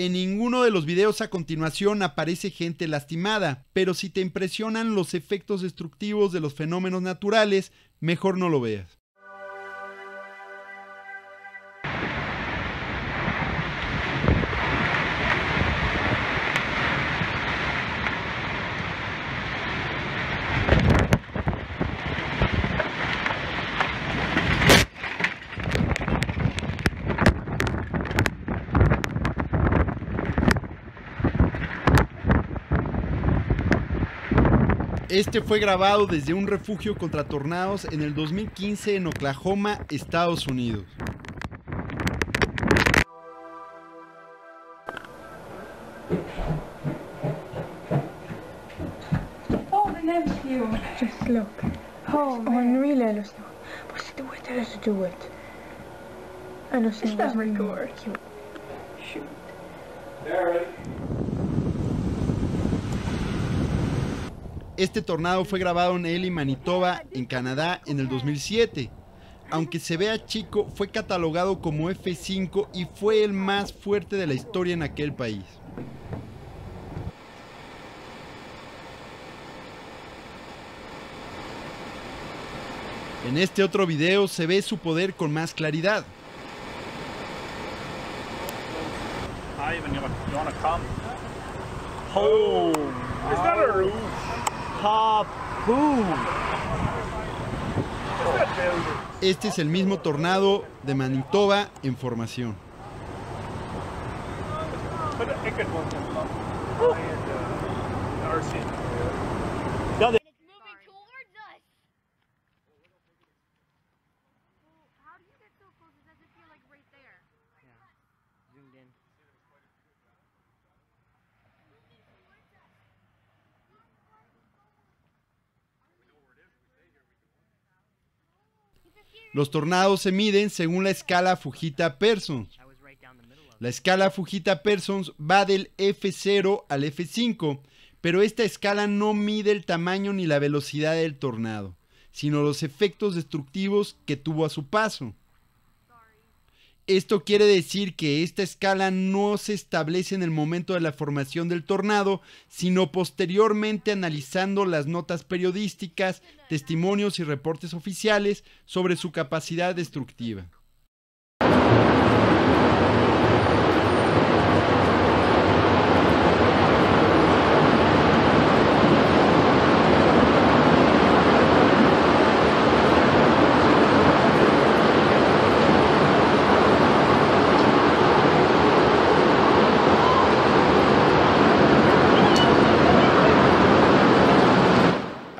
En ninguno de los videos a continuación aparece gente lastimada, pero si te impresionan los efectos destructivos de los fenómenos naturales, mejor no lo veas. Este fue grabado desde un refugio contra tornados en el 2015 en Oklahoma, Estados Unidos. Oh, the nephew. Just look. Oh, really, los no. Pues tú puedes do it. I know she's not record. Shoot. There. Este tornado fue grabado en Ely, Manitoba, en Canadá, en el 2007. Aunque se vea chico, fue catalogado como F5 y fue el más fuerte de la historia en aquel país. En este otro video se ve su poder con más claridad. Oh, is that a roof? Este es el mismo tornado de Manitoba en formación. Los tornados se miden según la escala Fujita Person. La escala Fujita Person va del F0 al F5, pero esta escala no mide el tamaño ni la velocidad del tornado, sino los efectos destructivos que tuvo a su paso. Esto quiere decir que esta escala no se establece en el momento de la formación del tornado, sino posteriormente analizando las notas periodísticas, testimonios y reportes oficiales sobre su capacidad destructiva.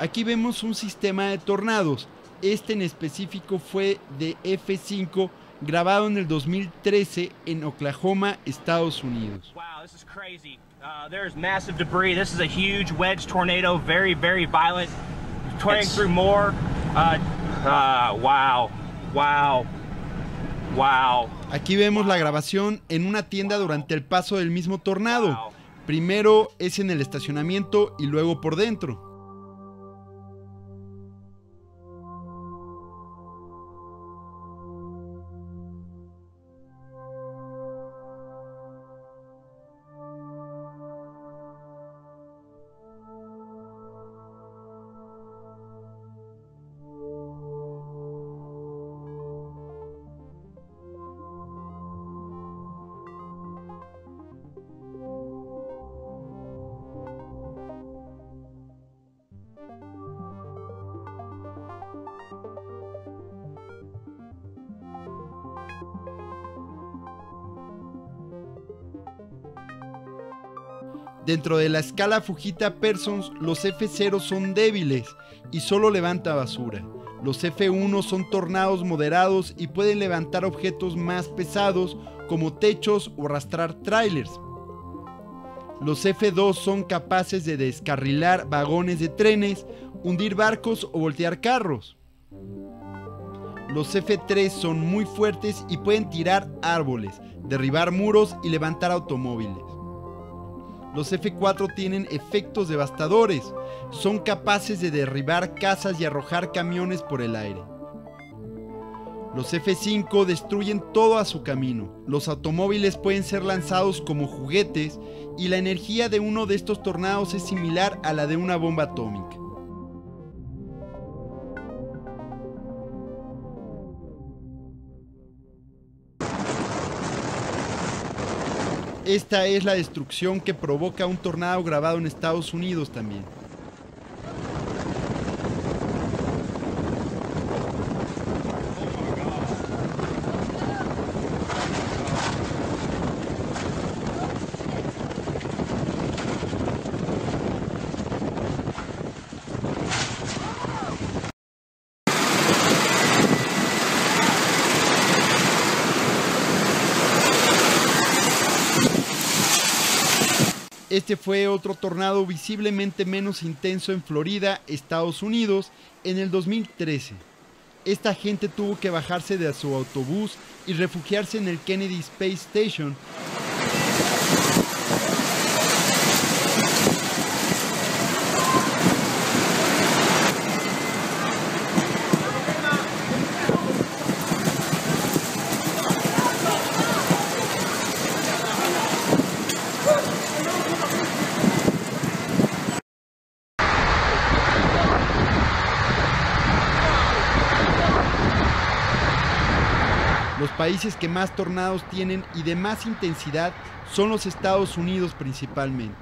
Aquí vemos un sistema de tornados, este en específico fue de F5, grabado en el 2013 en Oklahoma, Estados Unidos. Wow, this is crazy. There's massive debris. This is a huge wedge tornado, very violent, turning through more. Wow. Aquí vemos la grabación en una tienda durante el paso del mismo tornado. Primero es en el estacionamiento y luego por dentro. Dentro de la escala Fujita Persons, los F0 son débiles y solo levanta basura. Los F1 son tornados moderados y pueden levantar objetos más pesados como techos o arrastrar trailers. Los F2 son capaces de descarrilar vagones de trenes, hundir barcos o voltear carros. Los F3 son muy fuertes y pueden tirar árboles, derribar muros y levantar automóviles. Los F4 tienen efectos devastadores, son capaces de derribar casas y arrojar camiones por el aire. Los F-5 destruyen todo a su camino. Los automóviles pueden ser lanzados como juguetes y la energía de uno de estos tornados es similar a la de una bomba atómica. Esta es la destrucción que provoca un tornado grabado en Estados Unidos también. Este fue otro tornado visiblemente menos intenso en Florida, Estados Unidos, en el 2013. Esta gente tuvo que bajarse de su autobús y refugiarse en el Kennedy Space Station. Los países que más tornados tienen y de más intensidad son los Estados Unidos principalmente,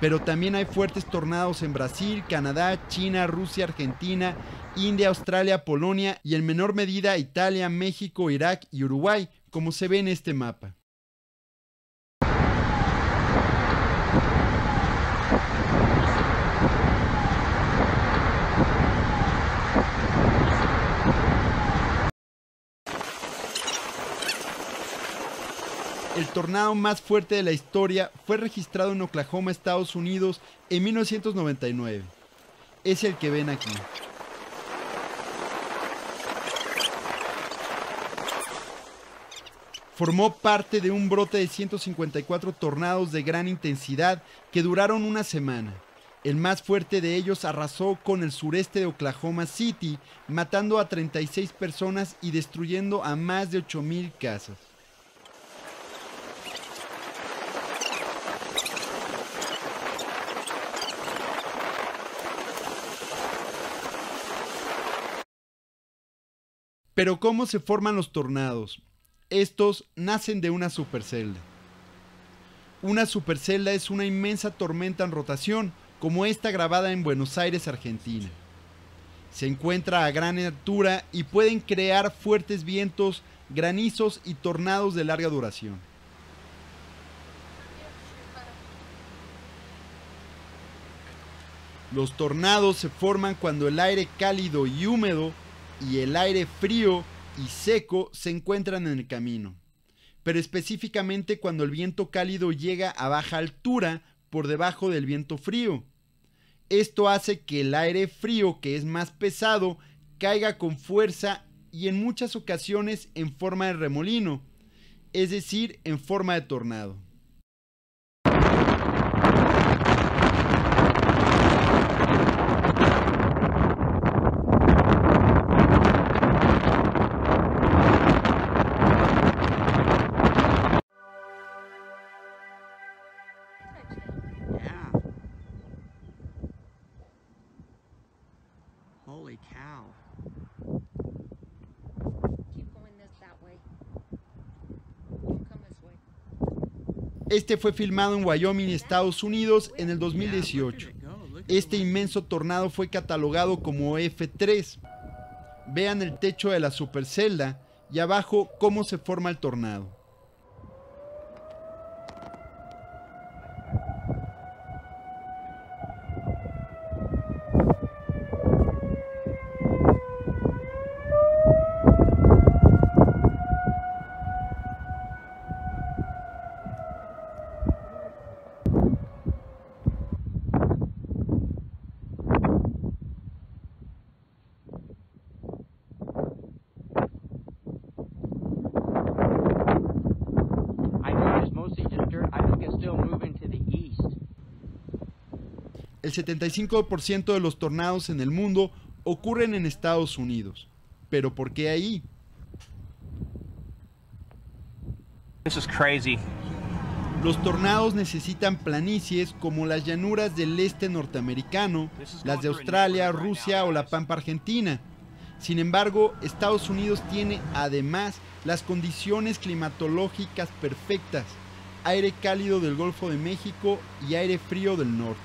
pero también hay fuertes tornados en Brasil, Canadá, China, Rusia, Argentina, India, Australia, Polonia y en menor medida Italia, México, Irak y Uruguay, como se ve en este mapa. El tornado más fuerte de la historia fue registrado en Oklahoma, Estados Unidos, en 1999. Es el que ven aquí. Formó parte de un brote de 154 tornados de gran intensidad que duraron una semana. El más fuerte de ellos arrasó con el sureste de Oklahoma City, matando a 36 personas y destruyendo a más de 8,000 casas. Pero ¿cómo se forman los tornados? Estos nacen de una supercelda. Una supercelda es una inmensa tormenta en rotación, como esta grabada en Buenos Aires, Argentina. Se encuentra a gran altura y pueden crear fuertes vientos, granizos y tornados de larga duración. Los tornados se forman cuando el aire cálido y húmedo y el aire frío y seco se encuentran en el camino, pero específicamente cuando el viento cálido llega a baja altura por debajo del viento frío. Esto hace que el aire frío, que es más pesado, caiga con fuerza y en muchas ocasiones en forma de remolino, es decir, en forma de tornado. Holy cow. Keep going that way. Don't come this way. Este fue filmado en Wyoming, Estados Unidos, en el 2018. Este inmenso tornado fue catalogado como F3. Vean el techo de la supercelda y abajo cómo se forma el tornado. El 75% de los tornados en el mundo ocurren en Estados Unidos. ¿Pero por qué ahí? This is crazy. Los tornados necesitan planicies como las llanuras del este norteamericano, las de Australia, Rusia o la pampa argentina. Sin embargo, Estados Unidos tiene además las condiciones climatológicas perfectas: aire cálido del Golfo de México y aire frío del norte.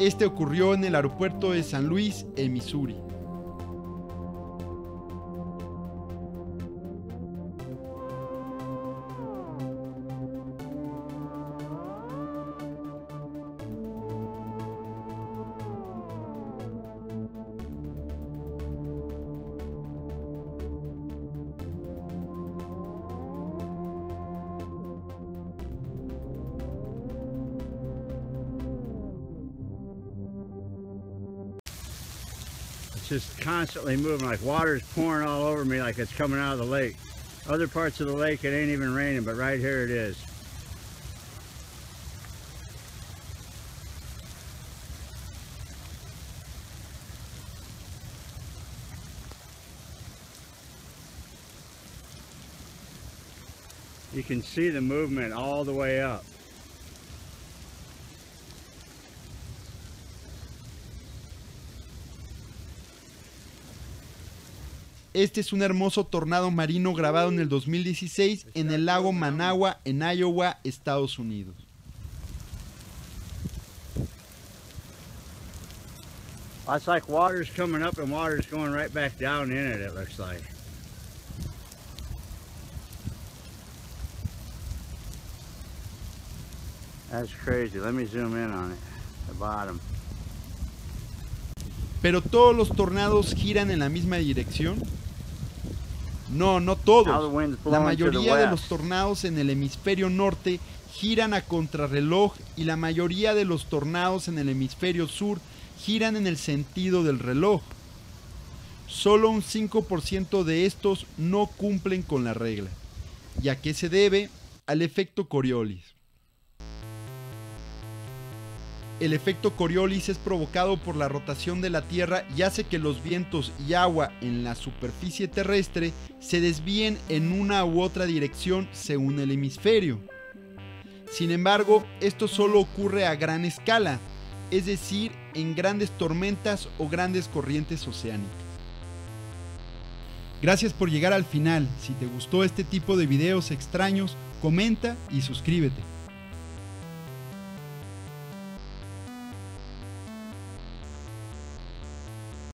Este ocurrió en el aeropuerto de San Luis, en Missouri. Just constantly moving, like water's pouring all over me like it's coming out of the lake. Other parts of the lake it ain't even raining, but right here it is. You can see the movement all the way up. Este es un hermoso tornado marino grabado en el 2016 en el lago Managua, en Iowa, Estados Unidos. It's like water's coming up and water's going right back down in it, it looks like. That's crazy. Let me zoom in on it. The bottom. ¿Pero todos los tornados giran en la misma dirección? No, no todos. La mayoría de los tornados en el hemisferio norte giran a contrarreloj y la mayoría de los tornados en el hemisferio sur giran en el sentido del reloj. Solo un 5% de estos no cumplen con la regla. ¿Y a qué se debe? Al efecto Coriolis. El efecto Coriolis es provocado por la rotación de la Tierra y hace que los vientos y agua en la superficie terrestre se desvíen en una u otra dirección según el hemisferio. Sin embargo, esto solo ocurre a gran escala, es decir, en grandes tormentas o grandes corrientes oceánicas. Gracias por llegar al final. Si te gustó este tipo de videos extraños, comenta y suscríbete.